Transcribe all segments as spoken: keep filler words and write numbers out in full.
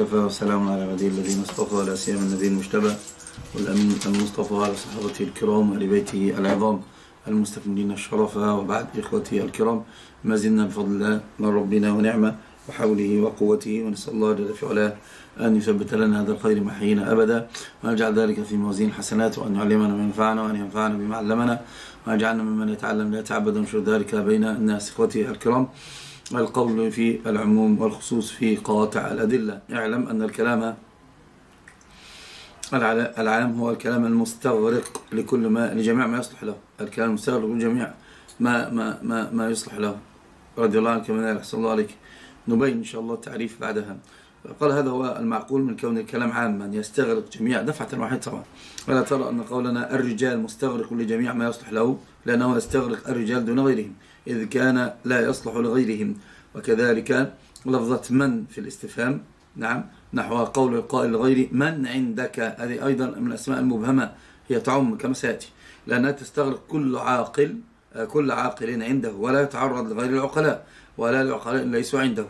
وكفى وسلام على عباده الذين اصطفى ولا سيما النبي المجتبى والامين المصطفى وعلى صحابته الكرام وآل بيته العظام المستكملين الشرفاء. وبعد اخوتي الكرام، ما زلنا بفضل الله من ربنا ونعمه وحوله وقوته، ونسال الله جل في علاه ان يثبت لنا هذا الخير ما حيينا ابدا، وان يجعل ذلك في موازين حسنات، وان يعلمنا ما ينفعنا، وان ينفعنا بما علمنا، وان يجعلنا ممن يتعلم لا يتعبد، ونشر ذلك بين الناس. اخوتي الكرام، القول في العموم والخصوص في قواطع الأدلة. اعلم أن الكلام العام هو الكلام المستغرق لكل ما لجميع ما يصلح له، الكلام المستغرق لجميع ما ما ما, ما يصلح له. رضي الله عنك ومن أحسن الله عليك. نبين إن شاء الله التعريف بعدها. قال: هذا هو المعقول من كون الكلام عاما يستغرق جميع دفعة واحدة. طبعا ولا ترى أن قولنا الرجال مستغرق لجميع ما يصلح له، لأنه يستغرق الرجال دون غيرهم، إذ كان لا يصلح لغيرهم. وكذلك لفظة من في الاستفهام، نعم، نحو قول القائل لغيره: من عندك؟ هذه أيضا من الأسماء المبهمة، هي تعم كما سيأتي، لأنها تستغرق كل عاقل كل عاقل عنده، ولا يتعرض لغير العقلاء ولا العقلاء ليسوا عنده،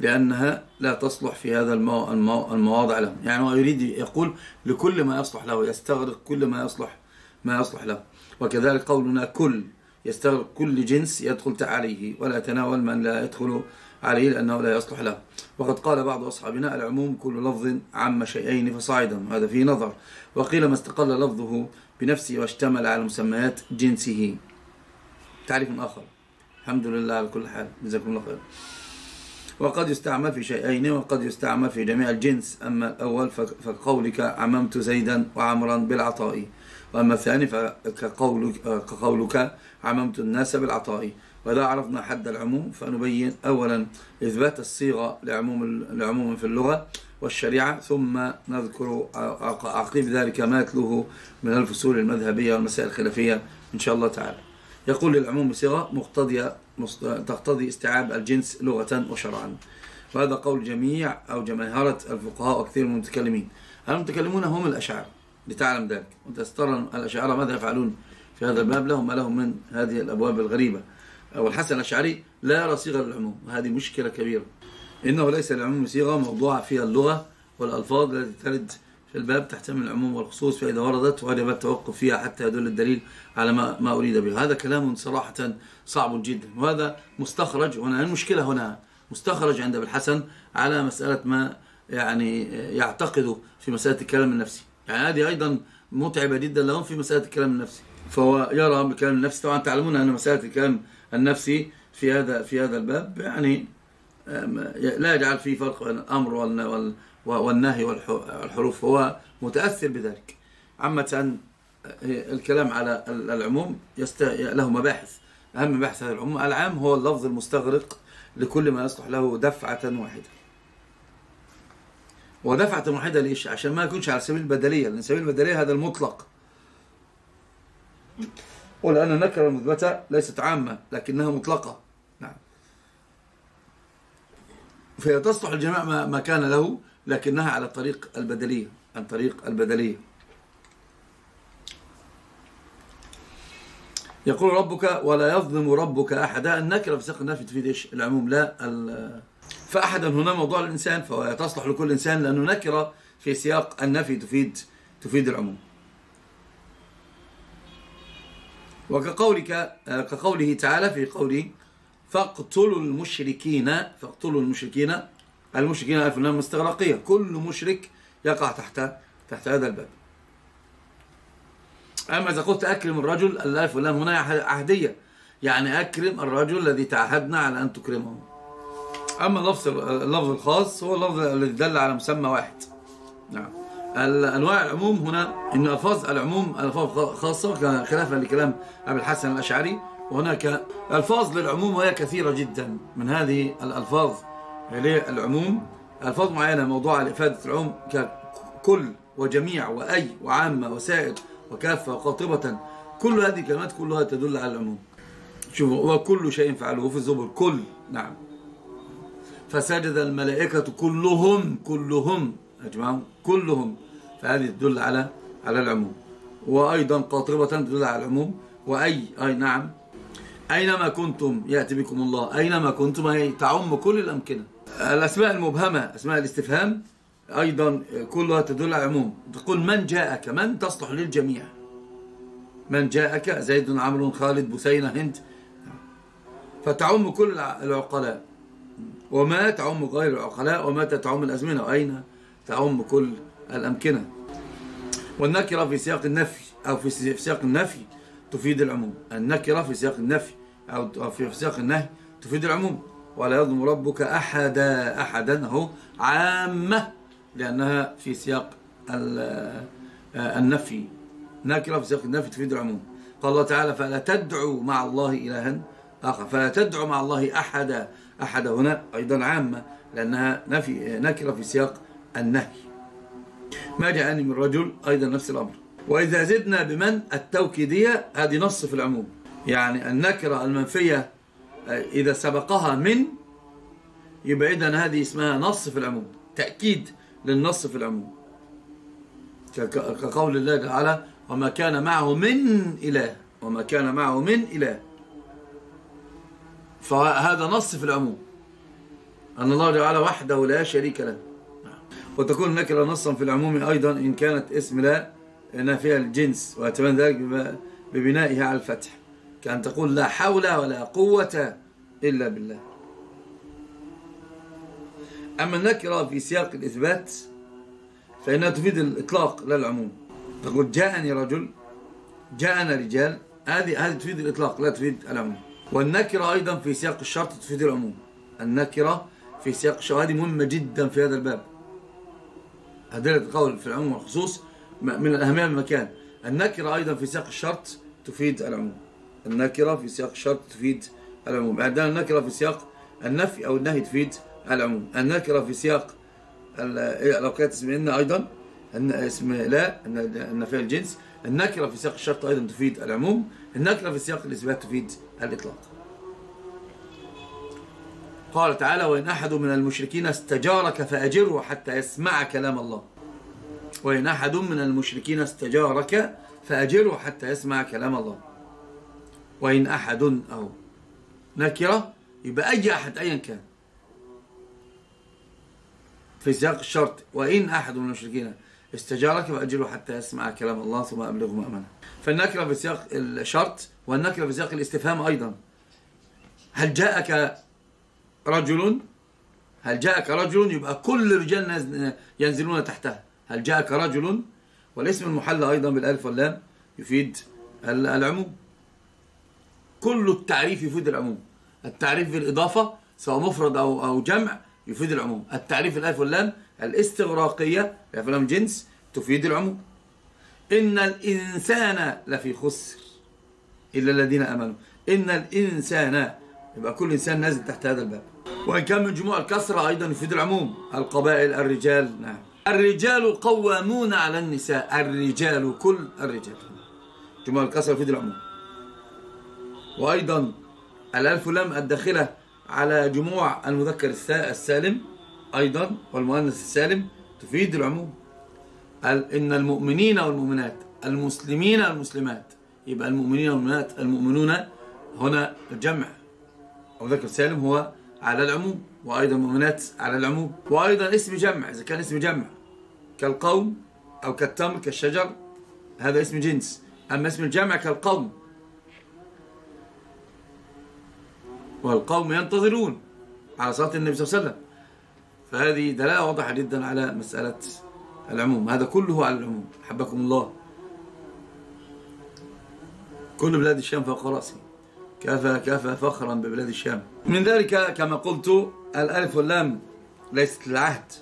لأنها لا تصلح في هذا المو... المو... المواضع لهم. يعني هو يريد يقول لكل ما يصلح له، يستغرق كل ما يصلح ما يصلح له. وكذلك قولنا كل يستغرق كل جنس يدخل عليه، ولا يتناول من لا يدخل عليه لأنه لا يصلح له. وقد قال بعض أصحابنا: العموم كل لفظ عم شيئين فصاعدا، وهذا فيه نظر. وقيل ما استقل لفظه بنفسه واشتمل على مسميات جنسه. تعريف آخر. الحمد لله على كل حال، جزاكم الله خير. وقد يستعمل في شيئين، وقد يستعمل في جميع الجنس. أما الأول فقولك: عممت زيدا وعمرا بالعطاء. وأما الثاني فكقولك: عممت الناس بالعطاء. وإذا عرفنا حد العموم فنبين: أولا إثبات الصيغة لعموم لعموم في اللغة والشريعة، ثم نذكر عقيب ذلك ما يتلوه من الفصول المذهبية والمسائل الخلافية إن شاء الله تعالى. يقول: للعموم بصيغة مقتضية تقتضي استيعاب الجنس لغة وشرعا، وهذا قول جميع أو جماهير الفقهاء وكثير من المتكلمين. المتكلمون هم الأشاعرة، لتعلم ذلك. وتسترى الأشاعرة ماذا يفعلون في هذا الباب، لهم ما لهم من هذه الأبواب الغريبة. والحسن الأشعري لا يرى صيغة للعموم، وهذه مشكلة كبيرة. إنه ليس للعموم صيغة موضوعة فيها اللغة والألفاظ التي ترد في الباب تحتمل العموم والخصوص، فإذا وردت وجب التوقف فيها حتى يدل الدليل على ما ما أريد به. هذا كلام صراحة صعب جدا، وهذا مستخرج. هنا المشكلة، هنا مستخرج عند ابن الحسن على مسألة ما يعني يعتقده في مسألة الكلام النفسي. يعني هذه أيضا متعبة جدا لهم في مسألة الكلام النفسي، فهو يرى بالكلام النفسي. طبعا تعلمون أن مسألة الكلام النفسي في هذا في هذا الباب يعني لا يجعل فيه فرق بين الأمر وال والنهي والحروف، هو متأثر بذلك. عامة الكلام على العموم يست... له مباحث. أهم مباحث هذا العموم: العام هو اللفظ المستغرق لكل ما يصلح له دفعة واحدة. ودفعة واحدة ليش؟ عشان ما يكونش على سبيل البدلية، لأن سبيل البدلية هذا المطلق، ولأن النكرة المثبتة ليست عامة لكنها مطلقة، نعم، فهي تصلح الجميع ما كان له، لكنها على طريق البدلية، عن طريق البدلية. يقول: ربك ولا يظلم ربك أحدا. النكرة في سياق النفي تفيد إيش؟ العموم، لا فأحدا هنا موضوع الإنسان، فهي تصلح لكل إنسان، لأنه نكرة في سياق النفي تفيد تفيد العموم. وكقولك كقوله تعالى في قوله: فاقتلوا المشركين. فاقتلوا المشركين المشركين ألف لام مستغرقية، كل مشرك يقع تحت تحت هذا الباب. أما إذا قلت أكرم الرجل، الألف لام هنا عهدية، يعني أكرم الرجل الذي تعهدنا على أن تكرمه. أما اللفظ اللفظ الخاص هو اللفظ الذي دل على مسمى واحد، نعم. الأنواع العموم هنا إن ألفاظ العموم ألفاظ خاصة خلافا لكلام أبي الحسن الأشعري، وهناك ألفاظ للعموم وهي كثيرة جدا. من هذه الألفاظ عليه العموم ألفاظ معينة موضوعة لإفادة العموم، ككل وجميع وأي وعامة وسائر وكافة وقاطبة. كل هذه الكلمات كلها تدل على العموم. شوفوا: وكل شيء فعلوه في الزبر، كل، نعم، فسجد الملائكة كلهم كلهم يا جماعة كلهم، فهذه تدل على على العموم. وأيضا قاطبة تدل على العموم. وأي، أي، نعم، أينما كنتم يأتي بكم الله. أينما كنتم أي تعم كل الأمكنة. الأسماء المبهمة أسماء الاستفهام أيضا كلها تدل على العموم. تقول من جاءك، من تصلح للجميع. من جاءك زيد، عمرو، خالد، بثينة، هند، فتعم كل العقلاء. وما تعم غير العقلاء، وما تعم الأزمنة، وأين تعم كل الأمكنة. والنكرة في سياق النفي أو في سياق النفي تفيد العموم. النكرة في سياق النفي أو في سياق النهي تفيد العموم. ولا يظلم ربك أحدا، أحدا هو عامة لأنها في سياق النفي. نكرة في سياق النفي تفيد العموم. قال الله تعالى فلا تدعوا مع الله إلها آخر، فلا تدعوا مع الله أحدا. أحدا هنا أيضا عامة لأنها نفي، نكرة في سياق النهي. ما جاءني من رجل أيضا نفس الأمر. وإذا زدنا بمن التوكيدية، هذه نص في العموم. يعني النكرة المنفية إذا سبقها من يبقى إذن هذه اسمها نص في العموم، تأكيد للنص في العموم، كقول الله تعالى وما كان معه من إله. وما كان معه من إله، فهذا نص في العموم أن الله تعالى وحده لا شريك له. وتكون النكرة نصا في العموم أيضا إن كانت اسم لا نافية الجنس، ويتبين ذلك ببنائها على الفتح، كأن تقول لا حول ولا قوة إلا بالله. أما النكرة في سياق الإثبات فإنها تفيد الإطلاق لا العموم. تقول جاءني رجل، جاءنا رجال، هذه هذه تفيد الإطلاق لا تفيد العموم. والنكرة أيضا في سياق الشرط تفيد العموم. النكرة في سياق الشرط هذه مهمة جدا في هذا الباب. أدلة القول في العموم والخصوص من الأهمية المكان. النكرة أيضا في سياق الشرط تفيد العموم. النكرة في سياق الشرط تفيد العموم. عندنا النكرة في سياق النفي أو النهي تفيد العموم. النكرة في سياق لو كانت اسم إن أيضا اسم لا إن فيها الجنس، النكرة في سياق الشرط أيضا تفيد العموم. النكرة في سياق الإثبات تفيد الإطلاق. قال تعالى وإن أحد من المشركين استجارك فأجره حتى يسمع كلام الله. وإن أحد من المشركين استجارك فأجره حتى يسمع كلام الله. وإن أحد أو نكرة يبقى أي أحد أيا كان في سياق الشرط. وإن أحد من المشركين استجارك فأجره حتى يسمع كلام الله ثم أبلغه مأمنه. فالنكرة في سياق الشرط والنكرة في سياق الاستفهام أيضا. هل جاءك رجل، هل جاءك رجل يبقى كل رجال ينزلون تحتها. هل جاءك رجل، والاسم المحلى أيضا بالألف واللام يفيد العموم. كل التعريف يفيد العموم. التعريف بالإضافة سواء مفرد أو أو جمع يفيد العموم. التعريف الألف واللام الاستغراقية الألف واللام جنس تفيد العموم. إن الإنسان لفي خسر إلا الذين آمنوا. إن الإنسان يبقى كل إنسان نازل تحت هذا الباب. وإن كان من جموع الكسرة أيضا يفيد العموم. القبائل الرجال. نعم الرجال قوامون على النساء. الرجال كل الرجال، جموع الكسرة يفيد العموم. وأيضا الألف لام الداخلة على جموع المذكر السالم أيضا والمؤنث السالم تفيد العموم. إن المؤمنين والمؤمنات، المسلمين والمسلمات، يبقى المؤمنين والمؤمنات، المؤمنون هنا الجمع وذكر سالم هو على العموم، وأيضا مؤمنات على العموم. وأيضا اسم جمع إذا كان اسم جمع كالقوم أو كالتمر كالشجر، هذا اسم جنس. أما اسم الجمع كالقوم، والقوم ينتظرون على صلاة النبي صلى الله عليه وسلم، فهذه دلالة واضحة جدا على مسألة العموم. هذا كله على العموم. حبكم الله. كل بلاد الشام فوق رأسي، كفى كفى فخرا ببلاد الشام. من ذلك كما قلت الألف واللام ليست للعهد.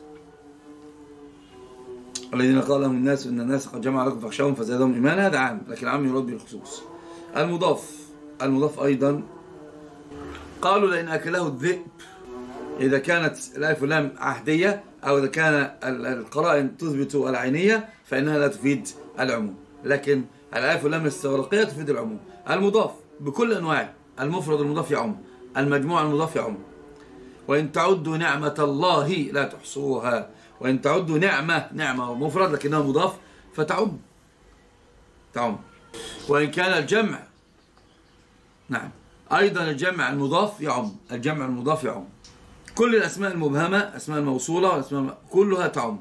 الذين قال لهم الناس إن الناس قد جمعوا لكم فاخشوهم فزادهم إيمانا، هذا عام، لكن العام يراد به الخصوص. المضاف، المضاف أيضا قالوا لئن أكله الذئب، إذا كانت الألف واللام عهدية أو إذا كان القرائن تثبت العينية فإنها لا تفيد العموم، لكن الألف واللام الاستغراقية تفيد العموم. المضاف بكل أنواعه، المفرد المضاف يعم، المجموع المضاف يعم. وإن تعدوا نعمة الله لا تحصوها. وإن تعدوا نعمة، نعمة مفرد لكنها مضاف فتعم، تعم. وإن كان الجمع، نعم أيضا الجمع المضاف يعم، الجمع المضاف يعم. كل الأسماء المبهمة، أسماء الموصولة، كلها تعم.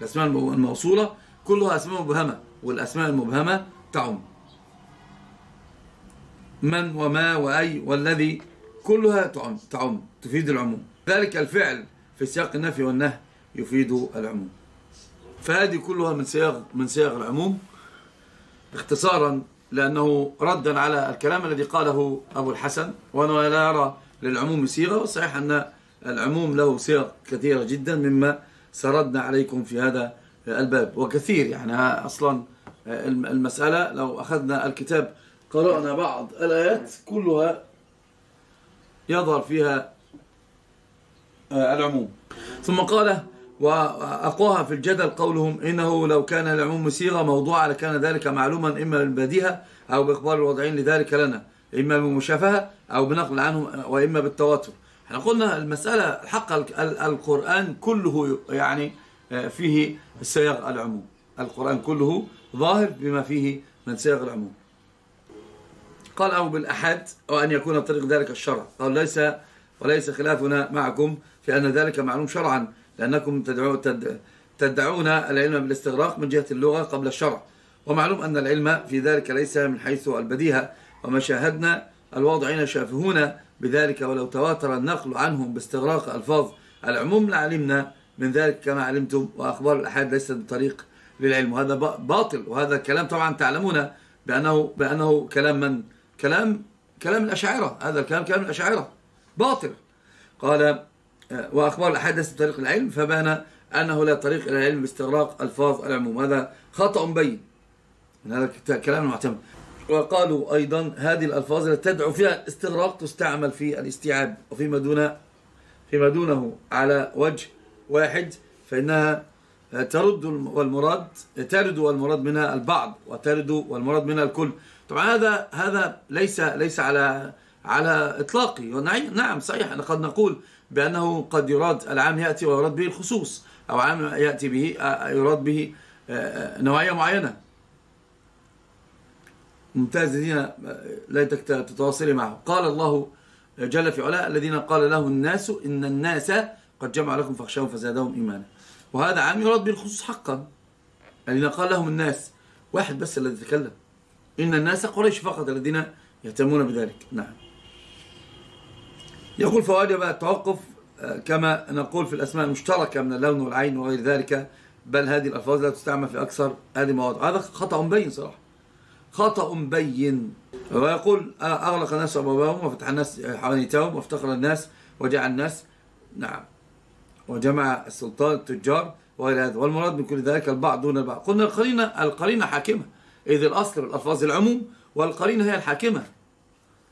الأسماء الموصولة كلها أسماء مبهمة، والأسماء المبهمة تعم. من وما وأي والذي كلها تعم تعم تفيد العموم. ذلك الفعل في سياق النفي والنهي يفيد العموم. فهذه كلها من صيغ من صيغ العموم اختصارا، لأنه ردا على الكلام الذي قاله أبو الحسن، وأنا لا أرى للعموم صيغة، والصحيح أن العموم له صيغ كثيرة جدا مما سردنا عليكم في هذا الباب، وكثير يعني أصلا المسألة لو أخذنا الكتاب قرأنا بعض الآيات كلها يظهر فيها العموم. ثم قال وأقواها في الجدل قولهم إنه لو كان العموم صيغة موضوعة لكان ذلك معلوما إما بالبديهة أو بإخبار الوضعين لذلك لنا، إما بالمشافهة أو بنقل عنهم، وإما بالتواتر. احنا قلنا المسألة الحق القرآن كله يعني فيه صيغ العموم، القرآن كله ظاهر بما فيه من صيغ العموم. قال أو بالأحد وأن يكون بطريق ذلك الشرع. قال ليس وليس خلافنا معكم في أن ذلك معلوم شرعا، لأنكم تدعون العلم بالاستغراق من جهة اللغة قبل الشرع، ومعلوم أن العلم في ذلك ليس من حيث البديهة، وما شاهدنا الواضعين شافهون بذلك، ولو تواتر النقل عنهم باستغراق ألفاظ العموم لعلمنا من ذلك كما علمتم، وأخبار الأحاد ليست بطريق للعلم، وهذا باطل. وهذا الكلام طبعا تعلمون بأنه بأنه كلام من كلام كلام الأشاعرة، هذا الكلام كلام الأشاعرة باطل. قال وأخبار الأحاد ليست بطريق العلم، فبان أنه لا طريق إلى العلم باستغراق ألفاظ العموم، هذا خطأ بين، هذا كلام معتمد. وقالوا أيضا هذه الألفاظ التي تدعو فيها الاستغراق تستعمل في الاستيعاب وفيما دون فيما دونه على وجه واحد، فإنها ترد والمراد ترد والمراد منها البعض، وترد والمراد منها الكل. طبعا هذا هذا ليس ليس على على إطلاقه، نعم صحيح لقد نقول بأنه قد يراد العام يأتي ويراد به الخصوص، أو عام يأتي به يراد به نوعية معينة. ممتاز، الذين ليتك تتواصلي معه. قال الله جل في علاه الذين قال له الناس إن الناس قد جمعوا لكم فاخشوهم فزادهم إيمانا، وهذا عام يراد بالخصوص حقا. الذين قال لهم الناس، واحد بس الذي تكلم، إن الناس قريش فقط الذين يهتمون بذلك. نعم. يقول فواجب التوقف كما نقول في الأسماء المشتركة من اللون والعين وغير ذلك، بل هذه الألفاظ لا تستعمل في أكثر هذه المواضع. هذا خطأ بين صراحة، خطأ بين. ويقول أغلق الناس أبوابهم وفتح الناس حوانيتهم وافتقر الناس وجعل الناس، نعم، وجمع السلطان التجار وغير هذا، والمراد من كل ذلك البعض دون البعض. قلنا القرينة القرينة حاكمة، إذ الأصل الألفاظ العموم والقرينة هي الحاكمة،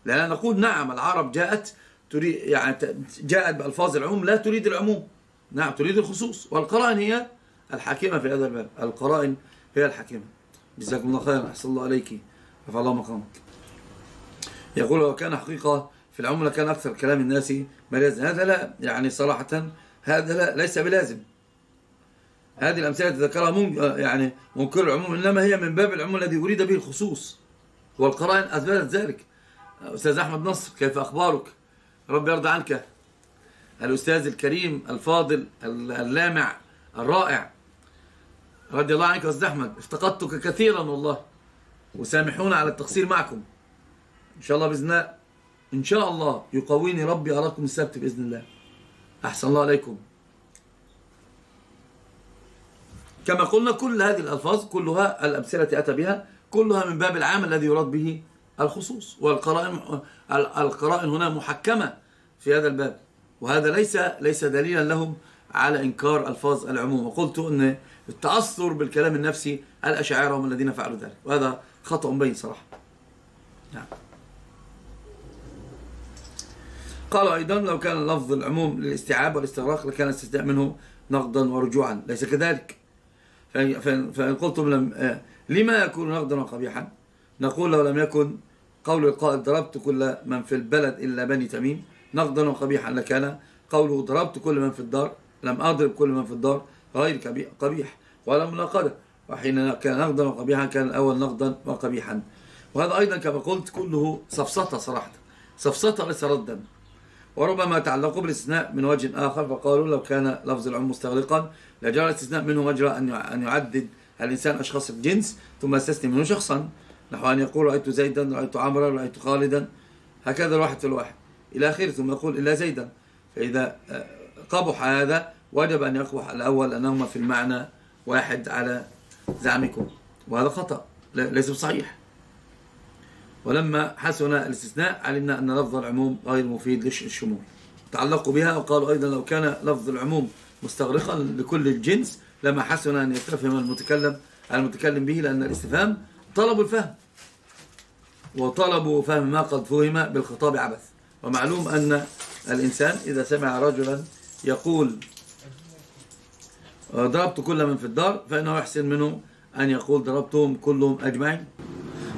لأننا نقول نعم العرب جاءت تريد يعني جاءت بألفاظ العموم لا تريد العموم، نعم تريد الخصوص، والقرائن هي الحاكمة في هذا الباب، القرائن هي الحاكمة. جزاكم الله خيرا، أحسن الله عليك، رفع الله مقامك. يقول لو كان حقيقة في العموم لكان أكثر كلام الناس ما لازم. هذا لا يعني صراحة، هذا لا ليس بلازم. هذه الأمثلة تذكرها ممكن يعني منكر العموم، إنما هي من باب العموم الذي أريد به الخصوص، والقرائن أثبتت ذلك. أستاذ أحمد نصر، كيف أخبارك؟ رب يرضى عنك. الأستاذ الكريم الفاضل اللامع الرائع، رضي الله عنك يا أستاذ أحمد، افتقدتك كثيرا والله، وسامحونا على التقصير معكم. إن شاء الله بإذن الله، إن شاء الله يقويني ربي أراكم السبت بإذن الله. أحسن الله عليكم. كما قلنا كل هذه الألفاظ كلها، الأمثلة التي أتى بها كلها من باب العام الذي يراد به الخصوص، والقرائن القرائن هنا محكمة في هذا الباب، وهذا ليس ليس دليلا لهم على إنكار ألفاظ العموم. وقلت أن التأثر بالكلام النفسي الأشاعرة هم الذين فعلوا ذلك، وهذا خطأ بين صراحة. نعم. قال أيضا لو كان لفظ العموم للاستيعاب والاستغراق لكان الاستثناء منه نقدا ورجوعا، ليس كذلك. فإن قلتم لم لما يكون نقدا وقبيحا، نقول لو لم يكن قول القائل ضربت كل من في البلد إلا بني تميم نقدا وقبيحا لكان قوله ضربت كل من في الدار، لم أضرب كل من في الدار، غير قبيح ولا مناقضة. وحين كان نقدا وقبيحا كان الأول نقدا وقبيحا. وهذا أيضا كما قلت كله سفسطة صراحة، سفسطة ليس ردا. وربما تعلقوا بالاستثناء من وجه آخر فقالوا لو كان لفظ العموم مستغرقا لجرى الاستثناء منه مجرى أن يعدد الإنسان أشخاص الجنس ثم يستثني منه شخصا، نحو أن يقول رأيت زيدا، رأيت عمرا، رأيت خالدا، هكذا الواحد في الواحد إلى آخره، ثم يقول إلا زيدا. فإذا قبح هذا وجب أن يقبح الأول أنهما في المعنى واحد على زعمكم، وهذا خطأ ليس بصحيح. ولما حسن الاستثناء علمنا أن لفظ العموم غير مفيد للشمول. تعلقوا بها وقالوا أيضا لو كان لفظ العموم مستغرقا لكل الجنس لما حسن أن يستفهم المتكلم المتكلم به، لأن الاستفهام طلب الفهم، وطلبوا فهم ما قد فهم بالخطاب عبث. ومعلوم أن الإنسان إذا سمع رجلا يقول ضربت كل من في الدار فإنه يحسن منه أن يقول ضربتهم كلهم أجمعين.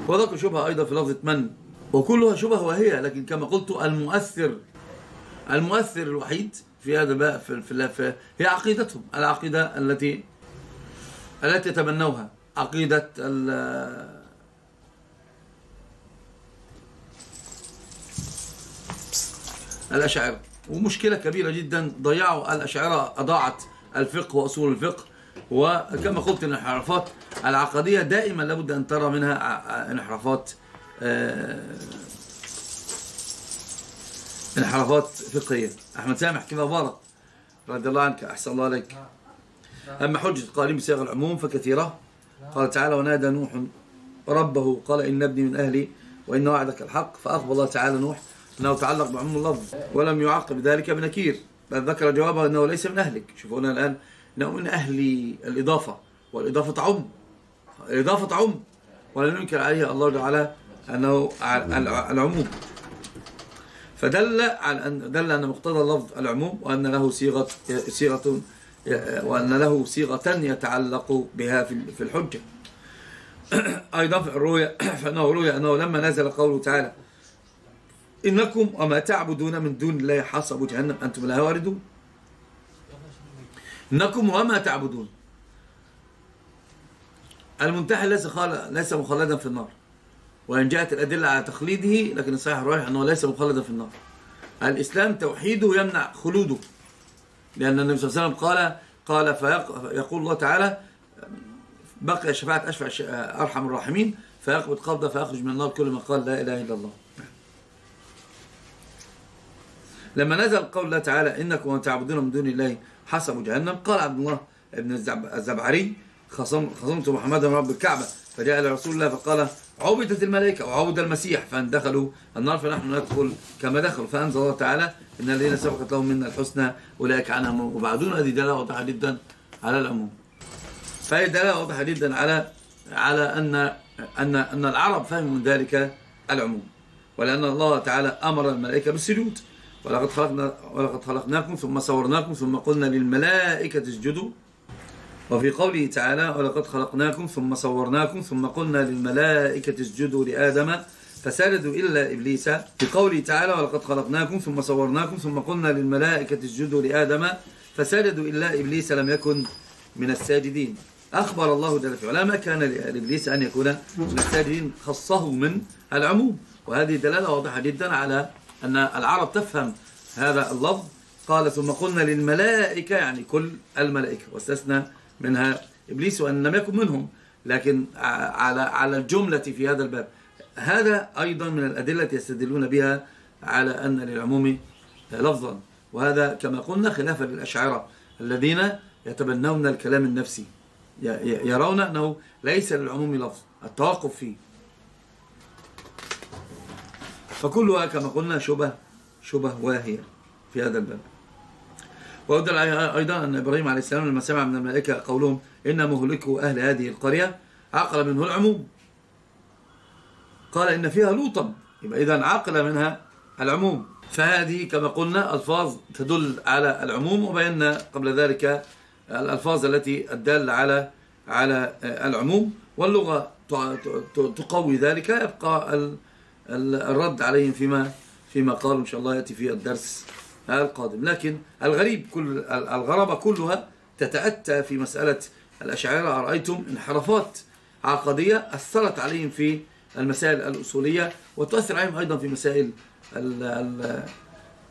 وذكر شبهة أيضا في لفظة من، وكلها شبهة وهي، لكن كما قلت المؤثر المؤثر الوحيد في هذا بقى في في هي عقيدتهم، العقيدة التي التي تبنوها، عقيدة الأشاعرة. ومشكلة كبيرة جدا ضيعوا الأشاعرة، أضاعت الفقه وأصول الفقه. وكما قلت الانحرافات العقدية دائما لابد أن ترى منها انحرافات انحرافات فقهية. أحمد سامح كما بارك رضي الله عنك، أحسن الله عليك. أما حجة القائلين بصيغ العموم فكثيرة. قال تعالى ونادى نوح ربه قال إن ابني من أهلي وإن وعدك الحق، فأخبر الله تعالى نوح أنه تعلق بعموم اللفظ ولم يعقب ذلك بنكير، بل ذكر جوابه أنه ليس من أهلك. شوفوا هنا الآن أنه من أهلي الإضافة، والإضافة تعم، الإضافة تعم، ولم ينكر عليها الله تعالى أنه العموم. فدل على أن دل أن مقتضى اللفظ العموم، وأن له صيغة صيغة وأن له صيغة يتعلق بها في الحجة. أيضا في الرؤيا فإنه رؤيا أنه لما نزل قوله تعالى إنكم وما تعبدون من دون الله حصب جهنم أنتم لها واردون، إنكم وما تعبدون، المنتحل ليس ليس مخلدا في النار، وإن جاءت الأدلة على تخليده، لكن الصحيح الراجح أنه ليس مخلدا في النار. الإسلام توحيده يمنع خلوده، لأن النبي صلى الله عليه وسلم قال قال فيقول الله تعالى بقي شفاعة أشفع أرحم الراحمين فيقبض قبضة فيخرج من النار كل من قال لا إله إلا الله. لما نزل قول الله تعالى إنكم وتعبدون من دون الله حسب جهنم، قال عبد الله بن الزبعري خصمت محمدا رب الكعبة فجاء لرسول الله فقال عبدت الملائكة وعبد المسيح فان دخلوا النار فنحن ندخل كما دخلوا، فأنزل الله تعالى إن الذين سبقت لهم منا الحسنى أولئك عنها مبعدون. هذه دلالة واضحة جدا على العموم. فهي دلالة واضحة جدا على على أن أن أن العرب فهموا من ذلك العموم، ولأن الله تعالى أمر الملائكة بالسجود ولقد خلقنا ولقد خلقناكم ثم صورناكم ثم قلنا للملائكة اسجدوا، وفي قوله تعالى ولقد خلقناكم ثم صورناكم ثم قلنا للملائكة اسجدوا لآدم فسجدوا إلا إبليس، في قوله تعالى ولقد خلقناكم ثم صورناكم ثم قلنا للملائكة اسجدوا لآدم فسجدوا إلا إبليس لم يكن من الساجدين. أخبر الله جل في علاه ما كان لإبليس أن يكون من الساجدين، خصه من العموم. وهذه دلالة واضحة جدا على أن العرب تفهم هذا اللفظ. قال ثم قلنا للملائكة يعني كل الملائكة، واستثنى منها إبليس وأن لم يكن منهم، لكن على على الجملة في هذا الباب. هذا أيضا من الأدلة يستدلون بها على أن للعموم لفظا، وهذا كما قلنا خلافا للأشاعرة الذين يتبنون الكلام النفسي، يرون أنه ليس للعموم لفظ التوقف فيه. فكلها كما قلنا شبه شبه واهية في هذا الباب. ويدل أيضا أن إبراهيم عليه السلام لما سمع من الملائكة قولهم إن مهلكوا أهل هذه القرية عقل منه العموم، قال إن فيها لوطا، يبقى إذا عقل منها العموم. فهذه كما قلنا ألفاظ تدل على العموم، وبينا قبل ذلك الألفاظ التي الدالة على على العموم، واللغة تقوي ذلك. يبقى الرد عليهم فيما فيما قالوا إن شاء الله يأتي في الدرس القادم. لكن الغريب كل الغرابة كلها تتأتى في مسألة الأشاعرة. رأيتم انحرافات عقدية أثرت عليهم في المسائل الأصولية، وتؤثر عليهم أيضا في مسائل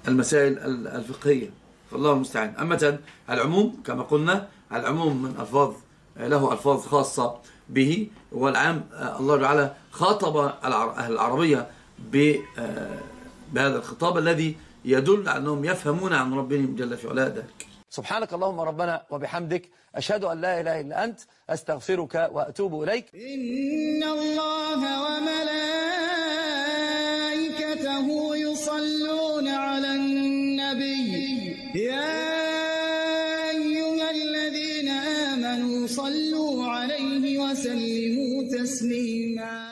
المسائل الفقهية، فالله المستعان. أما العموم كما قلنا، العموم من ألفاظ له ألفاظ خاصة به، والعام الله تعالى خاطب أهل العربية بهذا الخطاب الذي يدل أنهم يفهمون عن ربهم جل في علاه ذلك. سبحانك اللهم ربنا وبحمدك، أشهد أن لا إله إلا أنت، أستغفرك وأتوب إليك. إن الله وملائكته يصلون على النبي يا أيها الذين آمنوا صلوا عليه وسلموا تسليما.